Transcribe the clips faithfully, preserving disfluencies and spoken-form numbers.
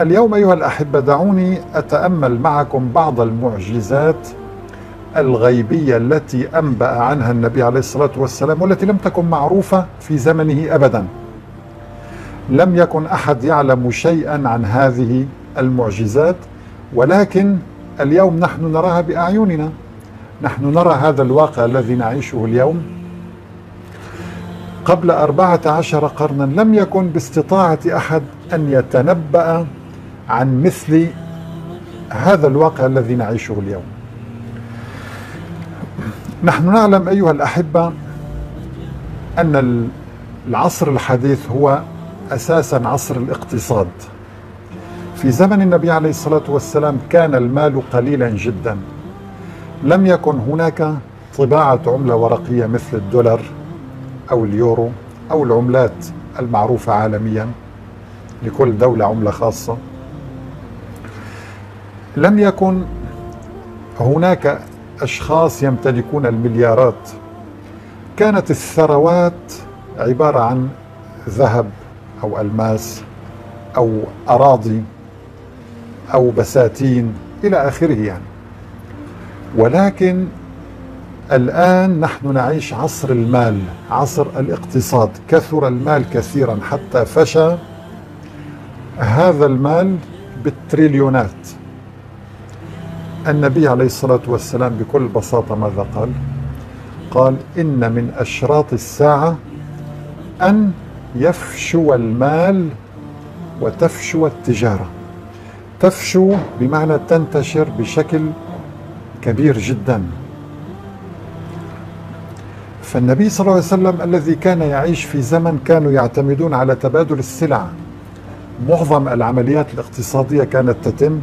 اليوم أيها الأحبة دعوني أتأمل معكم بعض المعجزات الغيبية التي أنبأ عنها النبي عليه الصلاة والسلام، والتي لم تكن معروفة في زمنه أبدا. لم يكن أحد يعلم شيئا عن هذه المعجزات، ولكن اليوم نحن نراها بأعيننا. نحن نرى هذا الواقع الذي نعيشه اليوم. قبل أربعة عشر قرنا لم يكن باستطاعة أحد أن يتنبأ عن مثل هذا الواقع الذي نعيشه اليوم. نحن نعلم أيها الأحبة أن العصر الحديث هو أساسا عصر الاقتصاد. في زمن النبي عليه الصلاة والسلام كان المال قليلا جدا، لم يكن هناك طباعة عملة ورقية مثل الدولار أو اليورو أو العملات المعروفة عالميا، لكل دولة عملة خاصة. لم يكن هناك أشخاص يمتلكون المليارات. كانت الثروات عبارة عن ذهب أو ألماس أو أراضي أو بساتين إلى آخره يعني. ولكن الآن نحن نعيش عصر المال، عصر الاقتصاد. كثر المال كثيرا حتى فشى هذا المال بالتريليونات. النبي عليه الصلاة والسلام بكل بساطة ماذا قال؟ قال: إن من أشراط الساعة أن يفشو المال وتفشو التجارة. تفشو بمعنى تنتشر بشكل كبير جدا. فالنبي صلى الله عليه وسلم الذي كان يعيش في زمن كانوا يعتمدون على تبادل السلع. معظم العمليات الاقتصادية كانت تتم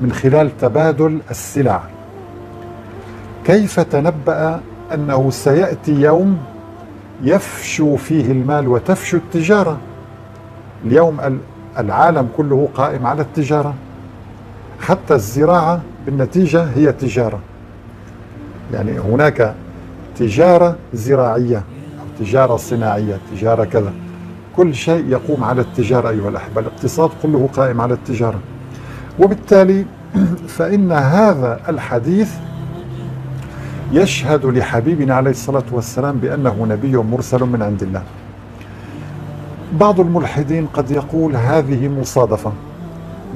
من خلال تبادل السلع. كيف تنبأ أنه سيأتي يوم يفشو فيه المال وتفشو التجارة؟ اليوم العالم كله قائم على التجارة، حتى الزراعة بالنتيجة هي تجارة. يعني هناك تجارة زراعية أو تجارة صناعية، تجارة كذا، كل شيء يقوم على التجارة أيها الأحبة. الاقتصاد كله قائم على التجارة. وبالتالي فإن هذا الحديث يشهد لحبيبنا عليه الصلاة والسلام بأنه نبي مرسل من عند الله. بعض الملحدين قد يقول هذه مصادفة.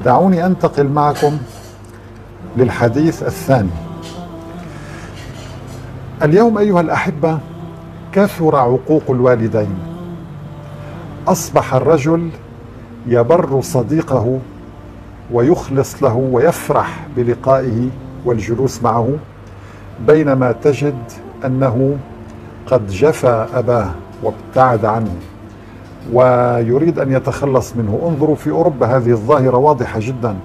دعوني أنتقل معكم للحديث الثاني. اليوم أيها الأحبة كثر عقوق الوالدين. أصبح الرجل يبر صديقه ويخلص له ويفرح بلقائه والجلوس معه، بينما تجد أنه قد جفا أباه وابتعد عنه ويريد أن يتخلص منه. انظروا في أوروبا هذه الظاهرة واضحة جدا.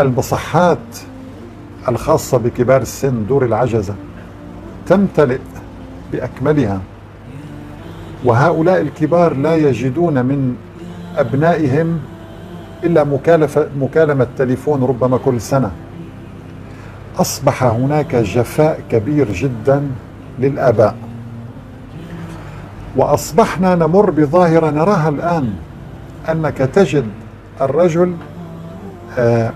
المصحات الخاصة بكبار السن، دور العجزة، تمتلئ بأكملها، وهؤلاء الكبار لا يجدون من أبنائهم إلا مكالفة مكالمة تليفون ربما كل سنة. أصبح هناك جفاء كبير جدا للآباء. وأصبحنا نمر بظاهرة نراها الآن، أنك تجد الرجل آه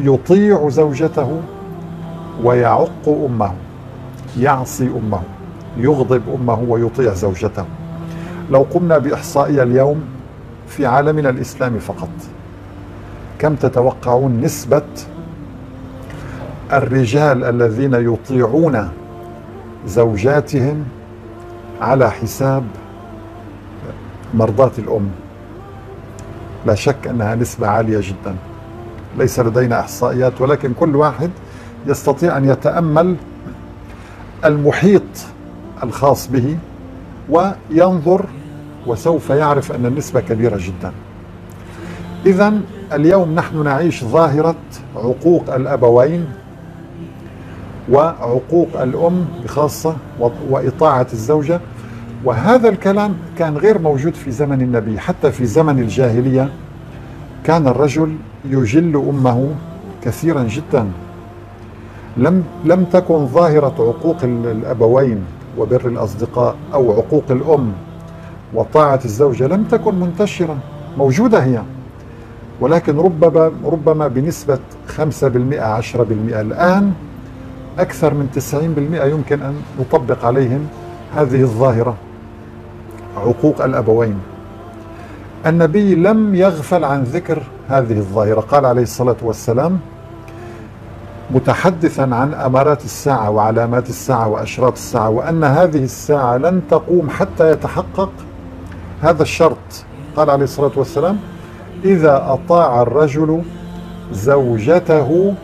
يطيع زوجته ويعق أمه، يعصي أمه، يغضب أمه ويطيع زوجته. لو قمنا بإحصائية اليوم في عالمنا الإسلامي فقط، كم تتوقعون نسبة الرجال الذين يطيعون زوجاتهم على حساب مرضاة الأم؟ لا شك أنها نسبة عالية جدا. ليس لدينا إحصائيات، ولكن كل واحد يستطيع أن يتأمل المحيط الخاص به وينظر، وسوف يعرف أن النسبة كبيرة جدا. إذن اليوم نحن نعيش ظاهرة عقوق الأبوين وعقوق الأم بخاصة وإطاعة الزوجة. وهذا الكلام كان غير موجود في زمن النبي. حتى في زمن الجاهلية كان الرجل يجل أمه كثيرا جدا. لم لم تكن ظاهرة عقوق الأبوين وبر الأصدقاء أو عقوق الأم وطاعة الزوجة لم تكن منتشرة. موجودة هي، ولكن ربما ربما بنسبة خمسة بالمئة عشرة بالمئة. الآن أكثر من تسعين بالمئة يمكن أن نطبق عليهم هذه الظاهرة، عقوق الأبوين. النبي لم يغفل عن ذكر هذه الظاهرة، قال عليه الصلاة والسلام متحدثا عن أمارات الساعة وعلامات الساعة وأشراط الساعة، وأن هذه الساعة لن تقوم حتى يتحقق هذا الشرط. قال عليه الصلاة والسلام إذا أطاع الرجل زوجته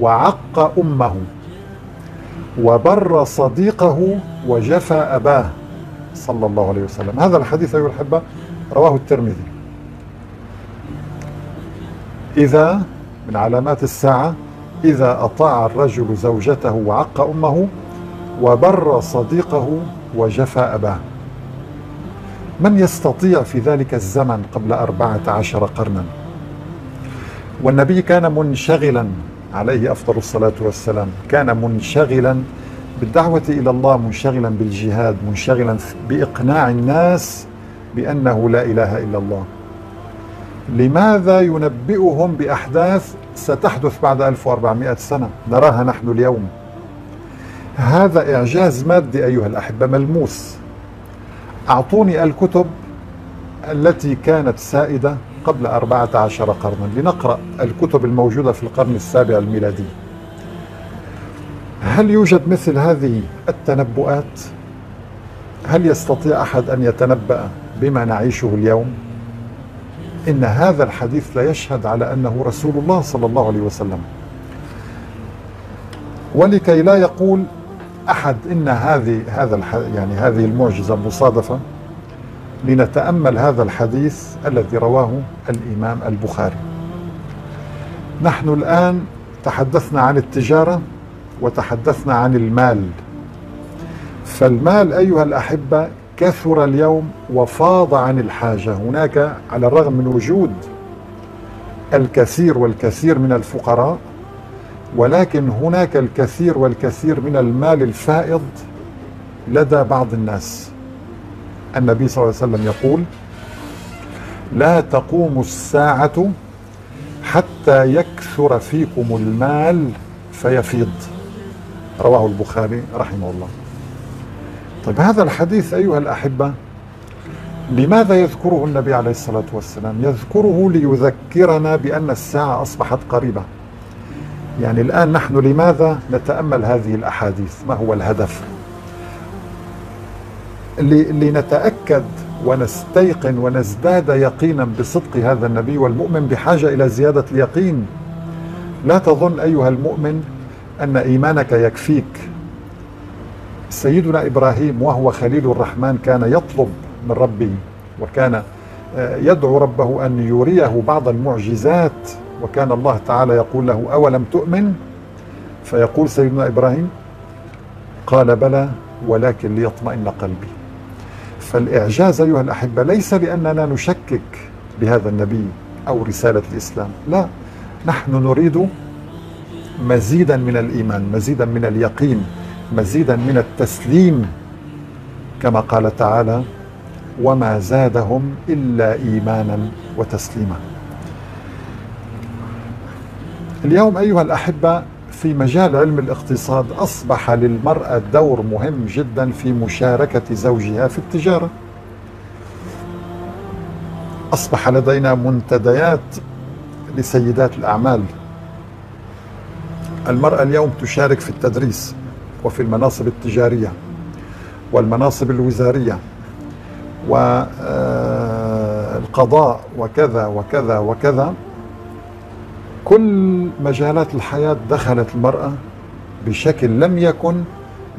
وعق أمه وبر صديقه وجفى أباه صلى الله عليه وسلم. هذا الحديث أيها الأحبة رواه الترمذي. إذا من علامات الساعة إذا أطاع الرجل زوجته وعق أمه وبر صديقه وجفى أباه. من يستطيع في ذلك الزمن قبل أربعة عشر قرنا؟ والنبي كان منشغلا عليه أفضل الصلاة والسلام، كان منشغلا بالدعوة إلى الله، منشغلا بالجهاد، منشغلا بإقناع الناس بأنه لا إله إلا الله. لماذا ينبئهم بأحداث ستحدث بعد ألف وأربعمئة سنة نراها نحن اليوم؟ هذا إعجاز مادي أيها الأحبة ملموس. أعطوني الكتب التي كانت سائدة قبل أربعة عشر قرنا لنقرأ الكتب الموجودة في القرن السابع الميلادي. هل يوجد مثل هذه التنبؤات؟ هل يستطيع أحد أن يتنبأ بما نعيشه اليوم؟ إن هذا الحديث لا يشهد على أنه رسول الله صلى الله عليه وسلم. ولكي لا يقول أحد إن هذه هذا يعني هذه المعجزة مصادفة، لنتأمل هذا الحديث الذي رواه الإمام البخاري. نحن الآن تحدثنا عن التجارة وتحدثنا عن المال، فالمال أيها الأحبة كثر اليوم وفاض عن الحاجة. هناك على الرغم من وجود الكثير والكثير من الفقراء، ولكن هناك الكثير والكثير من المال الفائض لدى بعض الناس. النبي صلى الله عليه وسلم يقول لا تقوم الساعة حتى يكثر فيكم المال فيفيض، رواه البخاري رحمه الله. طيب هذا الحديث أيها الأحبة لماذا يذكره النبي عليه الصلاة والسلام؟ يذكره ليذكرنا بأن الساعة أصبحت قريبة. يعني الآن نحن لماذا نتأمل هذه الأحاديث؟ ما هو الهدف؟ لنتأكد ونستيقن ونزداد يقينا بصدق هذا النبي. والمؤمن بحاجة إلى زيادة اليقين. لا تظن أيها المؤمن أن إيمانك يكفيك. سيدنا إبراهيم وهو خليل الرحمن كان يطلب من ربه، وكان يدعو ربه أن يريه بعض المعجزات، وكان الله تعالى يقول له أولم تؤمن؟ فيقول سيدنا إبراهيم قال بلى ولكن ليطمئن قلبي. فالإعجاز أيها الأحبة ليس لأننا نشكك بهذا النبي أو رسالة الإسلام، لا، نحن نريد مزيدا من الإيمان، مزيدا من اليقين، مزيدا من التسليم، كما قال تعالى وما زادهم إلا إيمانا وتسليما. اليوم أيها الأحبة في مجال علم الاقتصاد أصبح للمرأة دور مهم جدا في مشاركة زوجها في التجارة. أصبح لدينا منتديات لسيدات الأعمال. المرأة اليوم تشارك في التدريس وفي المناصب التجارية والمناصب الوزارية والقضاء وكذا وكذا وكذا. كل مجالات الحياة دخلت المرأة بشكل لم يكن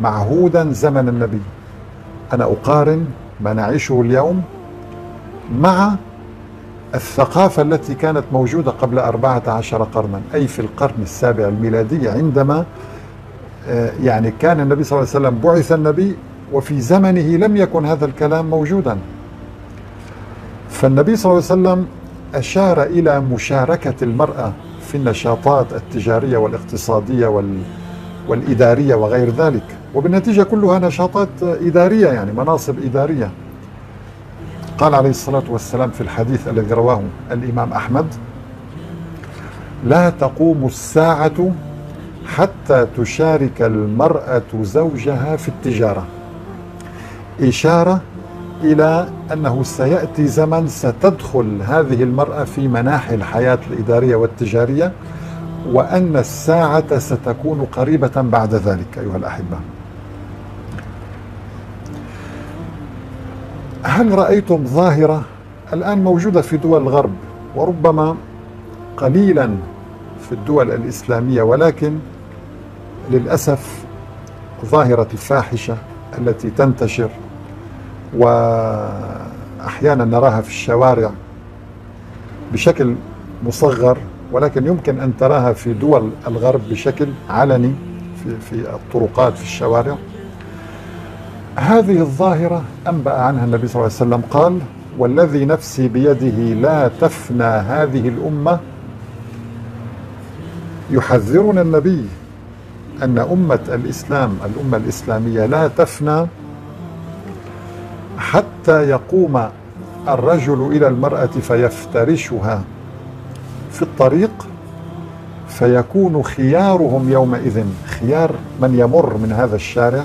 معهودا زمن النبي. أنا أقارن ما نعيشه اليوم مع الثقافة التي كانت موجودة قبل أربعة عشر قرنا، أي في القرن السابع الميلادي، عندما يعني كان النبي صلى الله عليه وسلم بعث النبي، وفي زمنه لم يكن هذا الكلام موجودا. فالنبي صلى الله عليه وسلم أشار إلى مشاركة المرأة في النشاطات التجارية والاقتصادية وال... والإدارية وغير ذلك، وبالنتيجة كلها نشاطات إدارية، يعني مناصب إدارية. قال عليه الصلاة والسلام في الحديث الذي رواه الإمام أحمد: لا تقوم الساعة حتى تشارك المرأة زوجها في التجارة، إشارة إلى أنه سيأتي زمن ستدخل هذه المرأة في مناحي الحياة الإدارية والتجارية، وأن الساعة ستكون قريبة بعد ذلك. أيها الأحبة، هل رأيتم ظاهرة الآن موجودة في دول الغرب وربما قليلا في الدول الإسلامية، ولكن للأسف ظاهرة الفاحشة التي تنتشر وأحيانا نراها في الشوارع بشكل مصغر، ولكن يمكن أن تراها في دول الغرب بشكل علني في, في الطرقات في الشوارع. هذه الظاهرة أنبأ عنها النبي صلى الله عليه وسلم قال: والذي نفسي بيده لا تفنى هذه الأمة. يحذرنا النبي أن أمة الإسلام الأمة الإسلامية لا تفنى حتى يقوم الرجل إلى المرأة فيفترشها في الطريق، فيكون خيارهم يومئذ، خيار من يمر من هذا الشارع،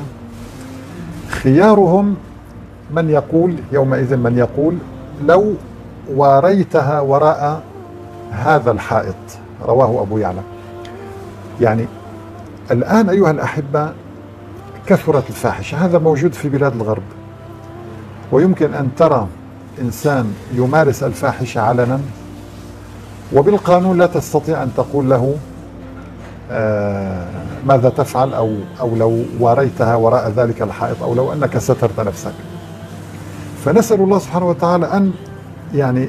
خيارهم من يقول يومئذ من يقول: لو واريتها وراء هذا الحائط. رواه أبو يعلى. يعني الآن أيها الأحبة كثرت الفاحشة، هذا موجود في بلاد الغرب، ويمكن أن ترى إنسان يمارس الفاحشة علنا، وبالقانون لا تستطيع أن تقول له آه ماذا تفعل، أو, أو لو واريتها وراء ذلك الحائط، أو لو أنك سترت نفسك. فنسأل الله سبحانه وتعالى أن يعني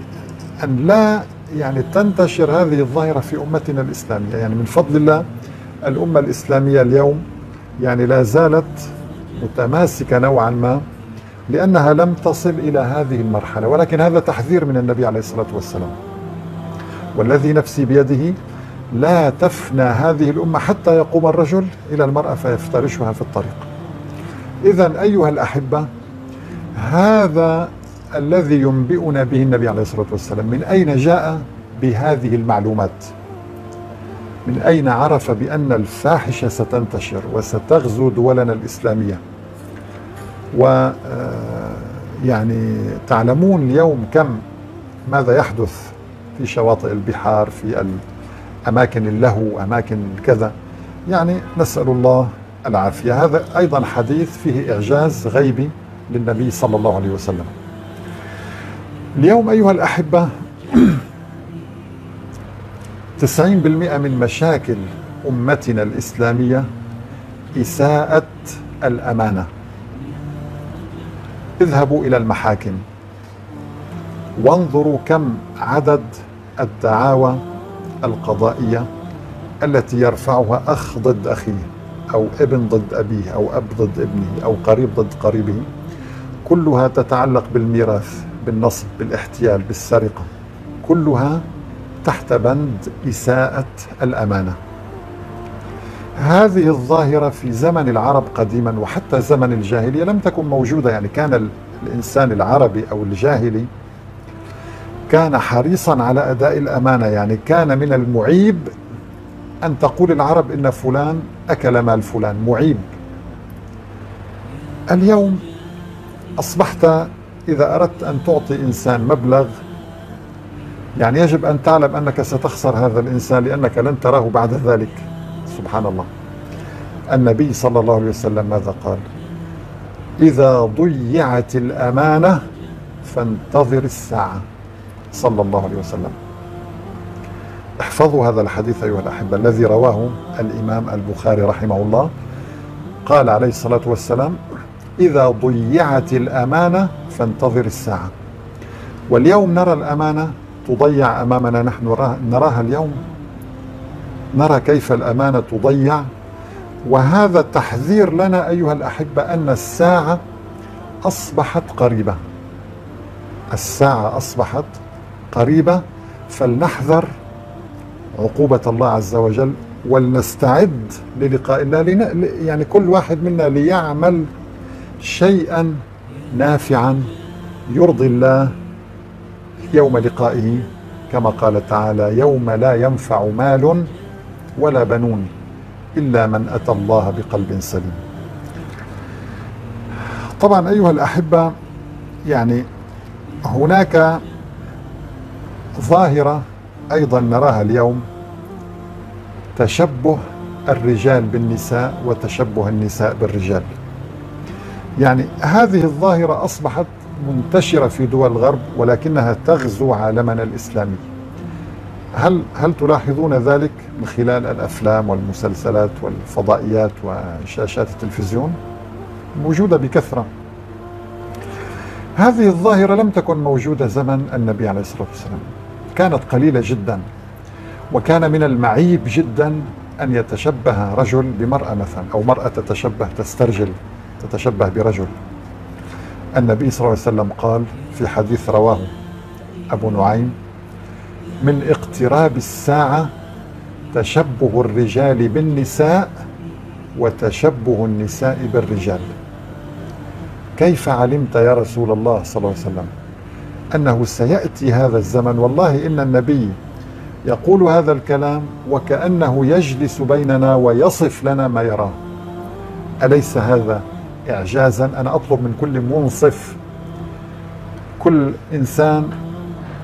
أن لا يعني تنتشر هذه الظاهرة في أمتنا الإسلامية. يعني من فضل الله الأمة الإسلامية اليوم يعني لا زالت متماسكة نوعا ما، لأنها لم تصل إلى هذه المرحلة، ولكن هذا تحذير من النبي عليه الصلاة والسلام: والذي نفسي بيده لا تفنى هذه الأمة حتى يقوم الرجل إلى المرأة فيفترشها في الطريق. إذن أيها الأحبة، هذا الذي ينبئنا به النبي عليه الصلاة والسلام. من أين جاء بهذه المعلومات؟ من أين عرف بأن الفاحشة ستنتشر وستغزو دولنا الإسلامية؟ ويعني تعلمون اليوم كم ماذا يحدث في شواطئ البحار، في أماكن اللهو، أماكن كذا، يعني نسأل الله العافية. هذا أيضا حديث فيه إعجاز غيبي للنبي صلى الله عليه وسلم. اليوم أيها الأحبة تسعين بالمئة من مشاكل أمتنا الإسلامية إساءة الأمانة. اذهبوا إلى المحاكم وانظروا كم عدد الدعاوى القضائية التي يرفعها أخ ضد أخيه، أو ابن ضد أبيه، أو أب ضد ابنه، أو قريب ضد قريبه، كلها تتعلق بالميراث، بالنصب، بالاحتيال، بالسرقة، كلها تحت بند إساءة الأمانة. هذه الظاهرة في زمن العرب قديما وحتى زمن الجاهلية لم تكن موجودة. يعني كان الإنسان العربي أو الجاهلي كان حريصا على أداء الأمانة، يعني كان من المعيب أن تقول العرب إن فلان أكل مال فلان، معيب. اليوم أصبحت إذا أردت أن تعطي إنسان مبلغ يعني يجب أن تعلم أنك ستخسر هذا الإنسان، لأنك لن تراه بعد ذلك. سبحان الله، النبي صلى الله عليه وسلم ماذا قال؟ إذا ضيعت الأمانة فانتظر الساعة، صلى الله عليه وسلم. احفظوا هذا الحديث أيها الأحبة الذي رواه الإمام البخاري رحمه الله. قال عليه الصلاة والسلام: إذا ضيعت الأمانة فانتظر الساعة. واليوم نرى الأمانة تضيع أمامنا، نحن نراها اليوم، نرى كيف الأمانة تضيع. وهذا تحذير لنا أيها الأحبة أن الساعة أصبحت قريبة، الساعة أصبحت قريبة، فلنحذر عقوبة الله عز وجل، ولنستعد للقاء الله. يعني كل واحد منا ليعمل شيئا نافعا يرضي الله يوم لقائه، كما قال تعالى: يوم لا ينفع مال ولا بنون إلا من أتى الله بقلب سليم. طبعا أيها الأحبة، يعني هناك ظاهرة أيضا نراها اليوم، تشبه الرجال بالنساء وتشبه النساء بالرجال. يعني هذه الظاهرة أصبحت منتشرة في دول الغرب، ولكنها تغزو عالمنا الإسلامي. هل هل تلاحظون ذلك من خلال الأفلام والمسلسلات والفضائيات وشاشات التلفزيون؟ موجودة بكثرة. هذه الظاهرة لم تكن موجودة زمن النبي عليه الصلاة والسلام، كانت قليلة جدا، وكان من المعيب جدا أن يتشبه رجل بمرأة مثلا، أو مرأة تتشبه تسترجل تتشبه برجل. النبي صلى الله عليه وسلم قال في حديث رواه أبو نعيم: من اقتراب الساعة تشبه الرجال بالنساء وتشبه النساء بالرجال. كيف علمت يا رسول الله صلى الله عليه وسلم أنه سيأتي هذا الزمن والله إن النبي يقول هذا الكلام وكأنه يجلس بيننا ويصف لنا ما يراه؟ أليس هذا إعجازا؟ أنا أطلب من كل منصف، كل إنسان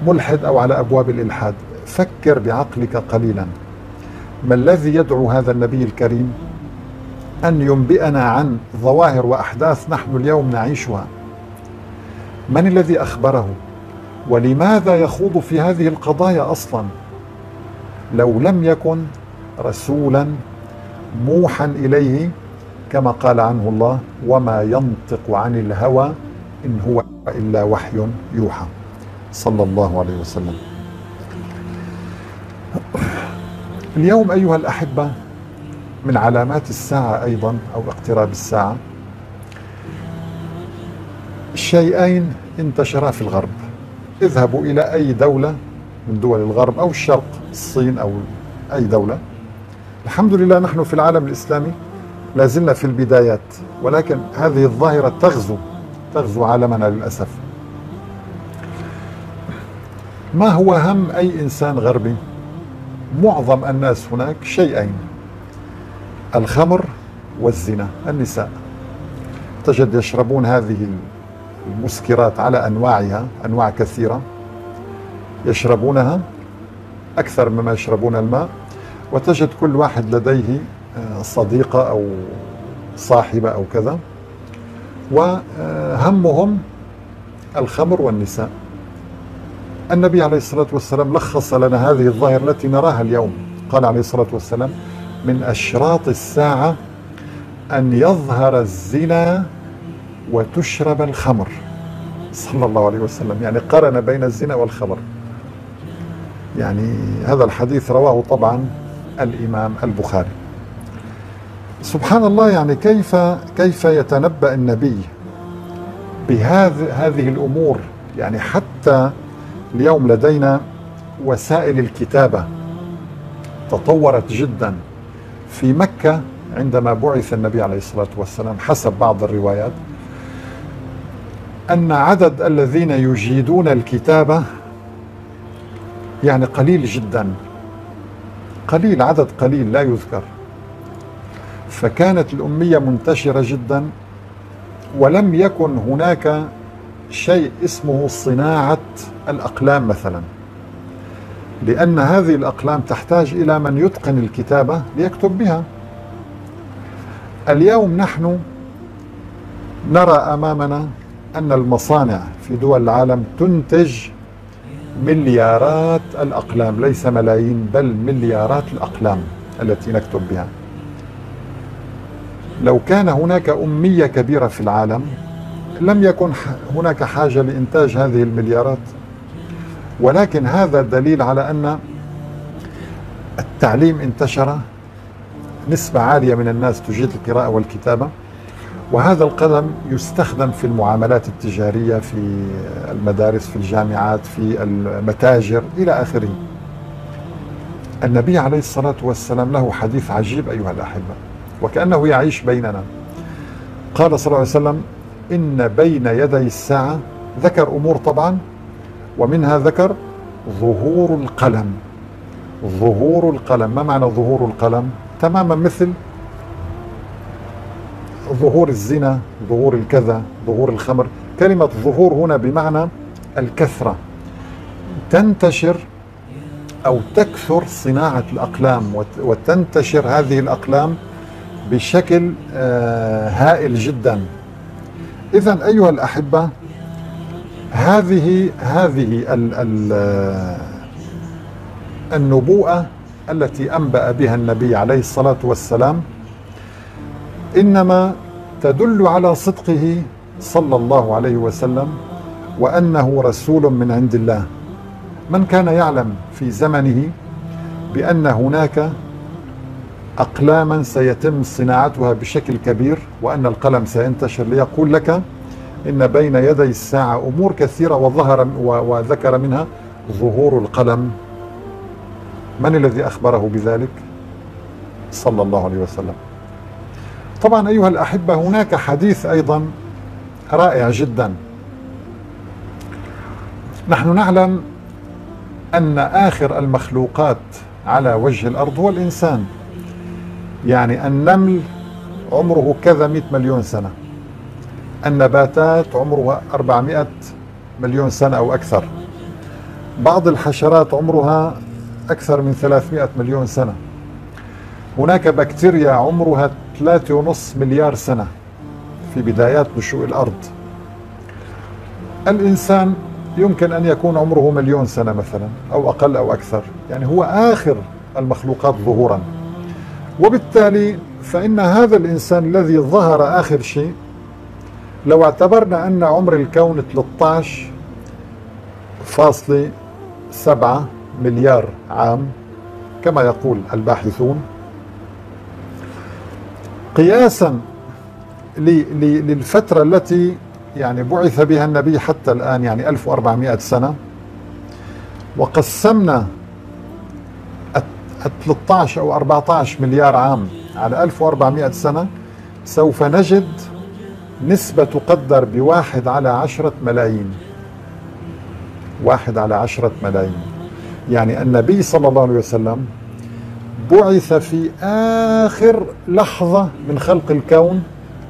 ملحد أو على أبواب الإلحاد، فكر بعقلك قليلا، ما الذي يدعو هذا النبي الكريم أن ينبئنا عن ظواهر وأحداث نحن اليوم نعيشها؟ من الذي أخبره؟ ولماذا يخوض في هذه القضايا أصلا؟ لو لم يكن رسولا موحى إليه، كما قال عنه الله: وما ينطق عن الهوى إن هو إلا وحي يوحى، صلى الله عليه وسلم. اليوم أيها الأحبة، من علامات الساعة أيضا أو اقتراب الساعة شيئين انتشرا في الغرب. اذهبوا إلى أي دولة من دول الغرب أو الشرق، الصين أو أي دولة. الحمد لله نحن في العالم الإسلامي لازلنا في البدايات، ولكن هذه الظاهرة تغزو تغزو عالمنا للأسف. ما هو هم أي إنسان غربي؟ معظم الناس هناك شيئين: الخمر والزنا، النساء. تجد يشربون هذه المسكرات على أنواعها، أنواع كثيرة، يشربونها أكثر مما يشربون الماء. وتجد كل واحد لديه صديقة أو صاحبة أو كذا، وهمهم الخمر والنساء. النبي عليه الصلاة والسلام لخص لنا هذه الظاهرة التي نراها اليوم، قال عليه الصلاة والسلام: من أشراط الساعة أن يظهر الزنا وتشرب الخمر، صلى الله عليه وسلم. يعني قرن بين الزنا والخمر. يعني هذا الحديث رواه طبعا الإمام البخاري. سبحان الله، يعني كيف كيف يتنبأ النبي بهذه هذه الأمور؟ يعني حتى اليوم لدينا وسائل الكتابة تطورت جدا. في مكة عندما بعث النبي عليه الصلاة والسلام، حسب بعض الروايات أن عدد الذين يجيدون الكتابة يعني قليل جدا، قليل، عدد قليل لا يذكر. فكانت الأمية منتشرة جدا، ولم يكن هناك شيء اسمه صناعة الأقلام مثلا، لأن هذه الأقلام تحتاج إلى من يتقن الكتابة ليكتب بها. اليوم نحن نرى أمامنا أن المصانع في دول العالم تنتج مليارات الأقلام، ليس ملايين بل مليارات الأقلام التي نكتب بها. لو كان هناك أمية كبيرة في العالم لم يكن هناك حاجة لإنتاج هذه المليارات. ولكن هذا دليل على أن التعليم انتشر، نسبة عالية من الناس تجيد القراءة والكتابة، وهذا القدم يستخدم في المعاملات التجارية، في المدارس، في الجامعات، في المتاجر، إلى آخره. النبي عليه الصلاة والسلام له حديث عجيب أيها الأحبة، وكأنه يعيش بيننا. قال صلى الله عليه وسلم: إن بين يدي الساعة ذكر أمور طبعا، ومنها ذكر ظهور القلم. ظهور القلم، ما معنى ظهور القلم؟ تماما مثل ظهور الزنا، ظهور الكذا، ظهور الخمر. كلمة ظهور هنا بمعنى الكثرة، تنتشر أو تكثر صناعة الأقلام وتنتشر هذه الأقلام بشكل هائل جدا. إذن أيها الأحبة، هذه هذه النبوءة التي أنبأ بها النبي عليه الصلاة والسلام إنما تدل على صدقه صلى الله عليه وسلم، وأنه رسول من عند الله. من كان يعلم في زمنه بأن هناك أقلاما سيتم صناعتها بشكل كبير وأن القلم سينتشر، ليقول لك إن بين يدي الساعة أمور كثيرة، وظهر وذكر منها ظهور القلم. من الذي أخبره بذلك؟ صلى الله عليه وسلم. طبعا أيها الأحبة، هناك حديث أيضا رائع جدا. نحن نعلم أن آخر المخلوقات على وجه الأرض هو الإنسان، يعني النمل عمره كذا مئة مليون سنة، النباتات عمرها أربعمئة مليون سنة أو أكثر، بعض الحشرات عمرها أكثر من ثلاثمئة مليون سنة، هناك بكتيريا عمرها ثلاثة ونصف مليار سنة في بدايات نشوء الأرض. الإنسان يمكن أن يكون عمره مليون سنة مثلا أو أقل أو أكثر، يعني هو آخر المخلوقات ظهورا. وبالتالي فإن هذا الإنسان الذي ظهر آخر شيء، لو اعتبرنا أن عمر الكون ثلاثة عشر فاصلة سبعة مليار عام كما يقول الباحثون، قياسا للفترة التي يعني بعث بها النبي حتى الآن، يعني ألف وأربعمئة سنة، وقسمنا ثلاثة عشر أو أربعة عشر مليار عام على ألف وأربعمئة سنة، سوف نجد نسبة تقدر بواحد على عشرة ملايين. واحد على عشرة ملايين، يعني النبي صلى الله عليه وسلم بعث في آخر لحظة من خلق الكون،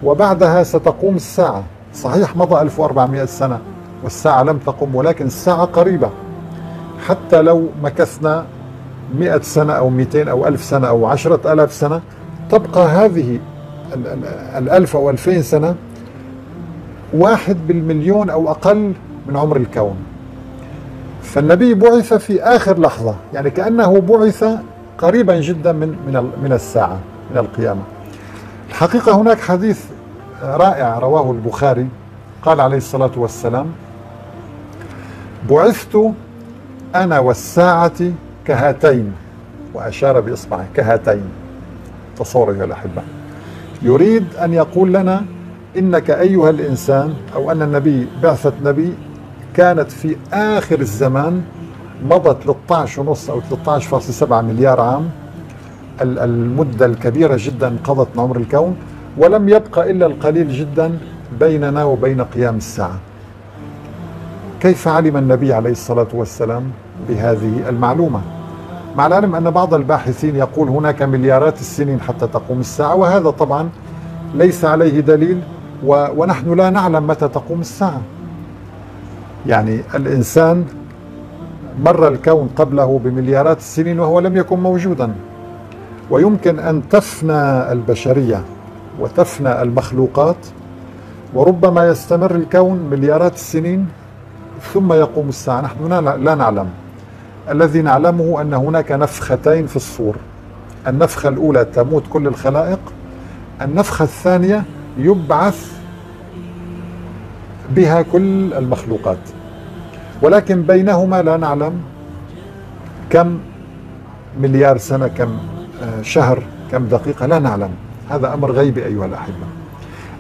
وبعدها ستقوم الساعة. صحيح مضى ألف وأربعمئة سنة والساعة لم تقم، ولكن الساعة قريبة. حتى لو مكثنا مئة سنة أو مئتين أو ألف سنة أو عشرة ألاف سنة، تبقى هذه الألف أو ألفين سنة واحد بالمليون أو أقل من عمر الكون. فالنبي بعث في آخر لحظة، يعني كأنه بعث قريبا جدا من من من الساعة، من القيامة. الحقيقة هناك حديث رائع رواه البخاري، قال عليه الصلاة والسلام: بعثت أنا والساعة كهاتين، وأشار بإصبعه كهاتين. تصور يا الأحبة، يريد أن يقول لنا إنك أيها الإنسان، أو أن النبي بعثة نبي كانت في آخر الزمان، مضى ثلاثة عشر ونص أو ثلاثة عشر فاصلة سبعة مليار عام، المدة الكبيرة جدا انقضت من عمر الكون، ولم يبقى إلا القليل جدا بيننا وبين قيام الساعة. كيف علم النبي عليه الصلاة والسلام بهذه المعلومة؟ مع العلم أن بعض الباحثين يقول هناك مليارات السنين حتى تقوم الساعة، وهذا طبعا ليس عليه دليل، ونحن لا نعلم متى تقوم الساعة. يعني الإنسان مر الكون قبله بمليارات السنين وهو لم يكن موجودا. ويمكن أن تفنى البشرية وتفنى المخلوقات، وربما يستمر الكون مليارات السنين ثم يقوم الساعة، نحن لا نعلم. الذي نعلمه أن هناك نفختين في الصور، النفخة الأولى تموت كل الخلائق، النفخة الثانية يبعث بها كل المخلوقات، ولكن بينهما لا نعلم كم مليار سنة، كم شهر، كم دقيقة، لا نعلم. هذا أمر غيبي أيها الأحبة.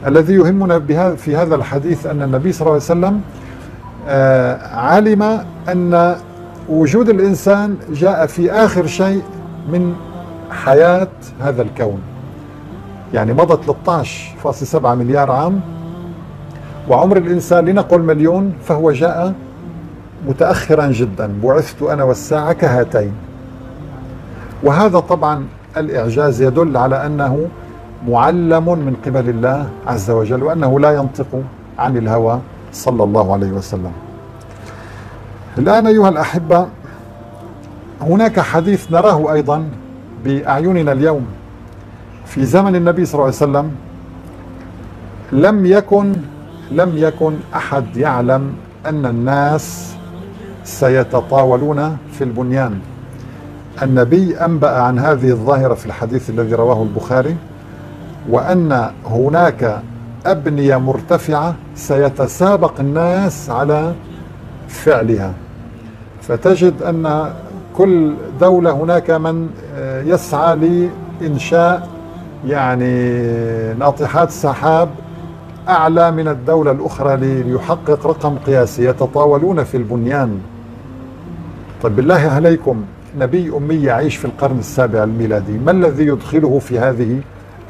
الذي يهمنا في هذا الحديث أن النبي صلى الله عليه وسلم علم أن وجود الإنسان جاء في آخر شيء من حياة هذا الكون، يعني مضى ثلاثة عشر فاصلة سبعة مليار عام، وعمر الإنسان لنقل مليون فهو جاء متأخرا جدا، بعثت أنا والساعة كهاتين. وهذا طبعا الإعجاز يدل على أنه معلم من قبل الله عز وجل، وأنه لا ينطق عن الهوى صلى الله عليه وسلم. الآن أيها الأحبة، هناك حديث نراه أيضا بأعيننا اليوم في زمن النبي صلى الله عليه وسلم، لم يكن لم يكن أحد يعلم أن الناس سيتطاولون في البنيان. النبي أنبأ عن هذه الظاهرة في الحديث الذي رواه البخاري، وأن هناك أبنية مرتفعة سيتسابق الناس على فعلها، فتجد أن كل دولة هناك من يسعى لإنشاء يعني ناطحات سحاب أعلى من الدولة الأخرى ليحقق رقم قياسي، يتطاولون في البنيان. طيب بالله عليكم، نبي أمي يعيش في القرن السابع الميلادي، ما الذي يدخله في هذه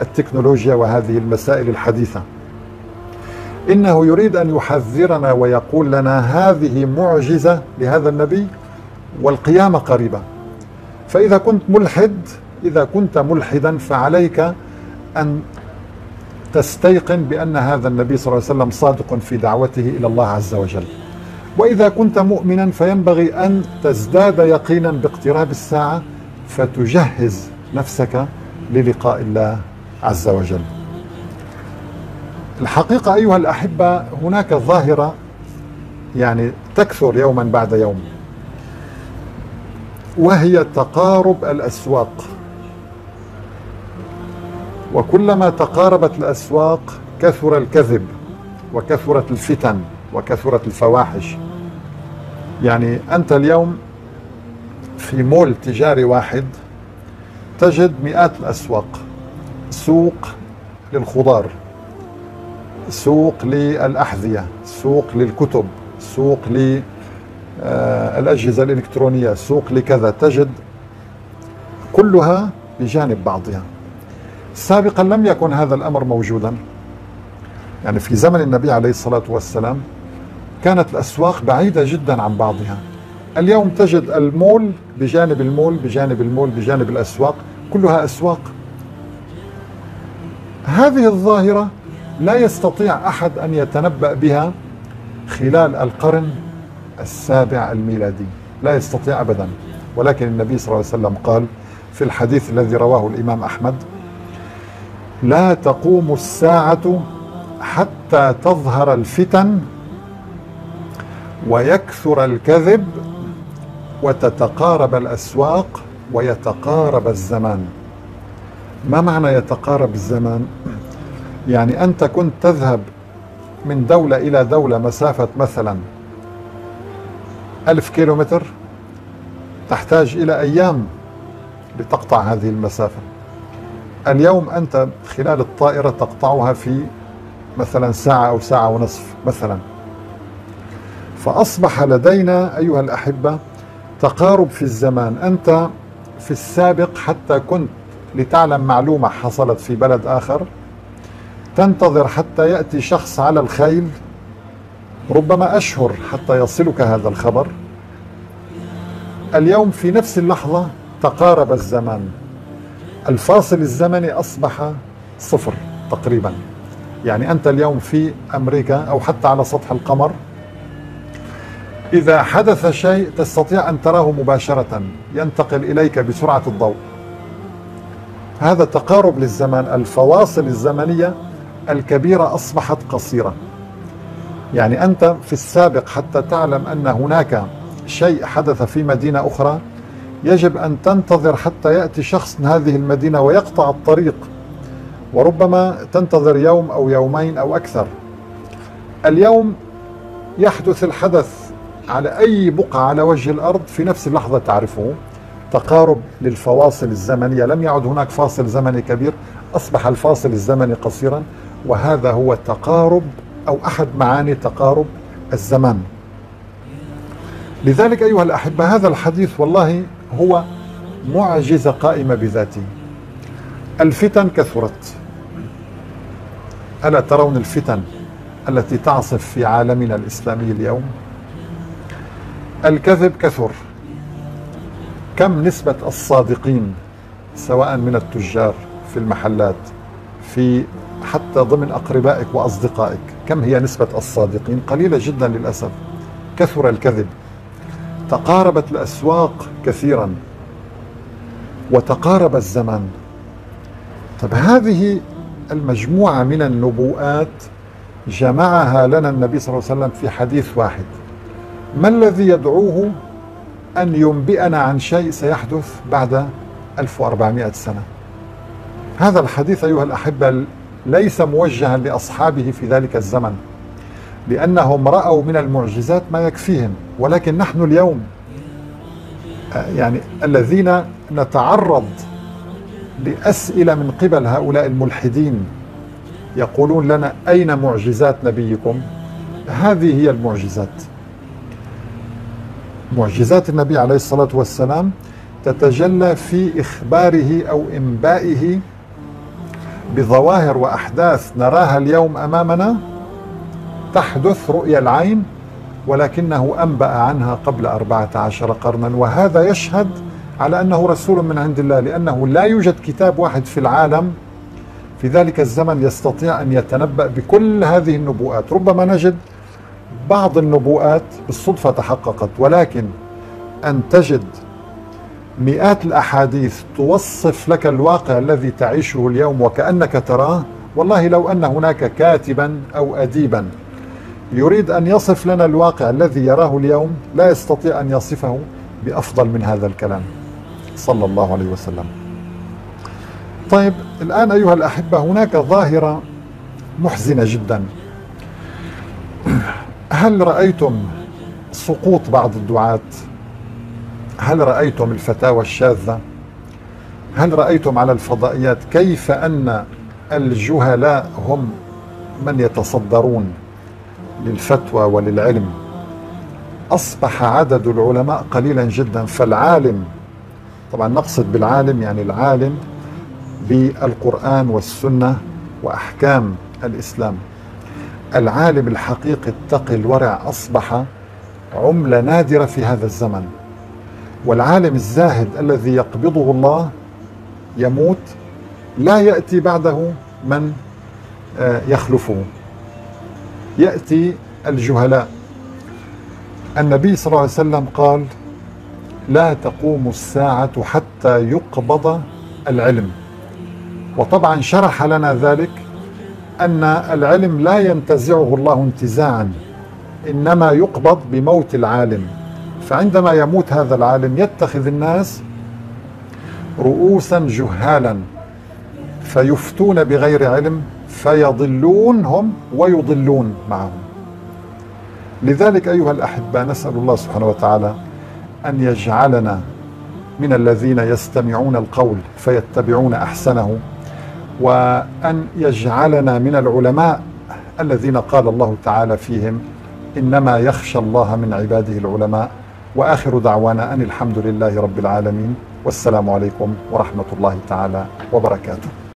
التكنولوجيا وهذه المسائل الحديثة؟ إنه يريد أن يحذرنا ويقول لنا هذه معجزة لهذا النبي والقيامة قريبة. فإذا كنت ملحد إذا كنت ملحدا فعليك أن تستيقن بأن هذا النبي صلى الله عليه وسلم صادق في دعوته إلى الله عز وجل. وإذا كنت مؤمنا فينبغي أن تزداد يقينا باقتراب الساعة، فتجهز نفسك للقاء الله عز وجل. الحقيقة أيها الأحبة، هناك ظاهرة يعني تكثر يوما بعد يوم، وهي تقارب الأسواق. وكلما تقاربت الأسواق كثر الكذب وكثرت الفتن وكثرت الفواحش. يعني أنت اليوم في مول تجاري واحد تجد مئات الأسواق، سوق للخضار، سوق للأحذية، سوق للكتب، سوق للأجهزة الإلكترونية، سوق لكذا، تجد كلها بجانب بعضها. سابقا لم يكن هذا الأمر موجودا، يعني في زمن النبي عليه الصلاة والسلام كانت الأسواق بعيدة جدا عن بعضها. اليوم تجد المول بجانب المول بجانب المول بجانب الأسواق، كلها أسواق. هذه الظاهرة لا يستطيع أحد أن يتنبأ بها خلال القرن السابع الميلادي، لا يستطيع أبدا. ولكن النبي صلى الله عليه وسلم قال في الحديث الذي رواه الإمام أحمد: لا تقوم الساعة حتى تظهر الفتن ويكثر الكذب وتتقارب الأسواق ويتقارب الزمان. ما معنى يتقارب الزمان؟ يعني أنت كنت تذهب من دولة إلى دولة مسافة مثلا ألف كيلومتر، تحتاج إلى أيام لتقطع هذه المسافة. اليوم أنت خلال الطائرة تقطعها في مثلا ساعة أو ساعة ونصف مثلا. فأصبح لدينا أيها الأحبة تقارب في الزمان. أنت في السابق حتى كنت لتعلم معلومة حصلت في بلد آخر تنتظر حتى يأتي شخص على الخيل ربما أشهر حتى يصلك هذا الخبر. اليوم في نفس اللحظة تقارب الزمان، الفاصل الزمني أصبح صفر تقريبا. يعني أنت اليوم في أمريكا أو حتى على سطح القمر، إذا حدث شيء تستطيع أن تراه مباشرة، ينتقل إليك بسرعة الضوء. هذا تقارب للزمان، الفواصل الزمنية الكبيرة أصبحت قصيرة. يعني أنت في السابق حتى تعلم أن هناك شيء حدث في مدينة أخرى يجب أن تنتظر حتى يأتي شخص من هذه المدينة ويقطع الطريق، وربما تنتظر يوم أو يومين أو أكثر. اليوم يحدث الحدث على أي بقعة على وجه الأرض في نفس اللحظة تعرفه. تقارب للفواصل الزمنية، لم يعد هناك فاصل زمني كبير، أصبح الفاصل الزمني قصيرا. وهذا هو تقارب أو أحد معاني تقارب الزمان. لذلك أيها الأحبة، هذا الحديث والله هو معجزة قائمة بذاته. الفتن كثرت، ألا ترون الفتن التي تعصف في عالمنا الإسلامي اليوم. الكذب كثر، كم نسبة الصادقين سواء من التجار في المحلات في حتى ضمن أقربائك وأصدقائك، كم هي نسبة الصادقين؟ قليلة جدا للأسف. كثر الكذب، تقاربت الأسواق كثيرا وتقارب الزمن. طب هذه المجموعة من النبوءات جمعها لنا النبي صلى الله عليه وسلم في حديث واحد. ما الذي يدعوه أن ينبئنا عن شيء سيحدث بعد ألف وأربعمائة سنة؟ هذا الحديث أيها الأحبة ليس موجها لأصحابه في ذلك الزمن، لأنهم رأوا من المعجزات ما يكفيهم، ولكن نحن اليوم يعني الذين نتعرض لأسئلة من قبل هؤلاء الملحدين يقولون لنا أين معجزات نبيكم؟ هذه هي المعجزات. معجزات النبي عليه الصلاة والسلام تتجلى في إخباره أو إنبائه بظواهر وأحداث نراها اليوم أمامنا، تحدث رؤيا العين، ولكنه أنبأ عنها قبل أربعة عشر قرنا. وهذا يشهد على أنه رسول من عند الله، لأنه لا يوجد كتاب واحد في العالم في ذلك الزمن يستطيع أن يتنبأ بكل هذه النبوءات. ربما نجد بعض النبوءات بالصدفة تحققت، ولكن أن تجد مئات الأحاديث توصف لك الواقع الذي تعيشه اليوم وكأنك تراه، والله لو أن هناك كاتبا أو أديبا يريد أن يصف لنا الواقع الذي يراه اليوم لا يستطيع أن يصفه بأفضل من هذا الكلام صلى الله عليه وسلم. طيب الآن أيها الأحبة هناك ظاهرة محزنة جدا. هل رأيتم سقوط بعض الدعاة؟ هل رأيتم الفتاوى الشاذة؟ هل رأيتم على الفضائيات كيف أن الجهلاء هم من يتصدرون للفتوى وللعلم؟ أصبح عدد العلماء قليلا جدا، فالعالم، طبعا نقصد بالعالم يعني العالم بالقرآن والسنة وأحكام الإسلام، العالم الحقيقي التقي الورع أصبح عملة نادرة في هذا الزمن. والعالم الزاهد الذي يقبضه الله يموت، لا يأتي بعده من يخلفه، يأتي الجهلاء. النبي صلى الله عليه وسلم قال لا تقوم الساعة حتى يقبض العلم، وطبعا شرح لنا ذلك أن العلم لا ينتزعه الله انتزاعا، إنما يقبض بموت العالم. فعندما يموت هذا العالم يتخذ الناس رؤوسا جهالا فيفتون بغير علم فيضلون هم ويضلون معهم. لذلك أيها الأحبة نسأل الله سبحانه وتعالى أن يجعلنا من الذين يستمعون القول فيتبعون أحسنه، وأن يجعلنا من العلماء الذين قال الله تعالى فيهم إنما يخشى الله من عباده العلماء. وآخر دعوانا أن الحمد لله رب العالمين، والسلام عليكم ورحمة الله تعالى وبركاته.